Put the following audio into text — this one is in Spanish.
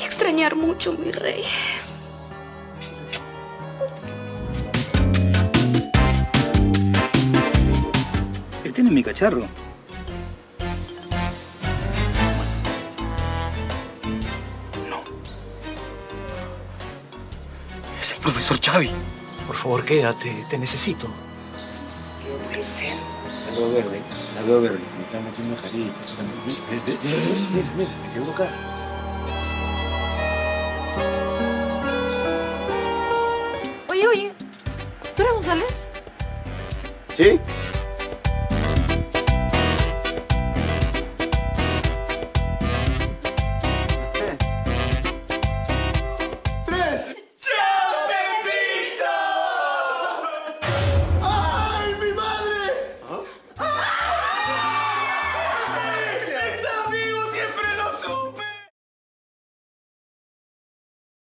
voy a extrañar mucho, mi rey. ¿Qué tiene mi cacharro? No. Es el profesor Xavi. Por favor, quédate. Te necesito. ¿Qué ofrecen? La veo verde. La veo verde. Me está metiendo jarita. Mira. Te quedó acá. Oye. ¿Tú eres González? Sí.